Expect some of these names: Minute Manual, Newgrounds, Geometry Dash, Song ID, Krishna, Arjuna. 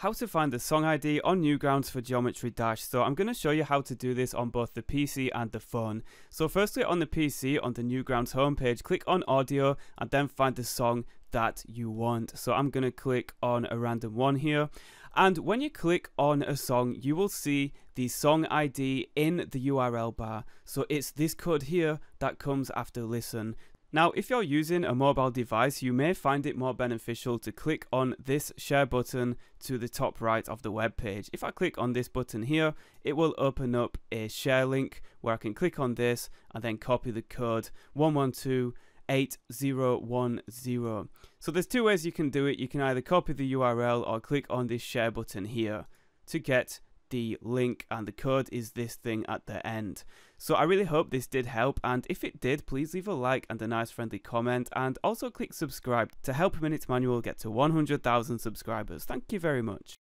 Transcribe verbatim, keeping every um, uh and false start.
How to find the song I D on Newgrounds for Geometry Dash. So I'm going to show you how to do this on both the P C and the phone. So firstly on the P C, on the Newgrounds homepage, click on audio and then find the song that you want. So I'm going to click on a random one here. And when you click on a song, you will see the song I D in the U R L bar. So it's this code here that comes after listen. Now, if you're using a mobile device, you may find it more beneficial to click on this share button to the top right of the web page. If I click on this button here, it will open up a share link where I can click on this and then copy the code one one two eight zero one zero. So there's two ways you can do it. You can either copy the U R L or click on this share button here to get the link, and the code is this thing at the end. So I really hope this did help, and if it did, please leave a like and a nice friendly comment, and also click subscribe to help Minute Manual get to one hundred thousand subscribers. Thank you very much.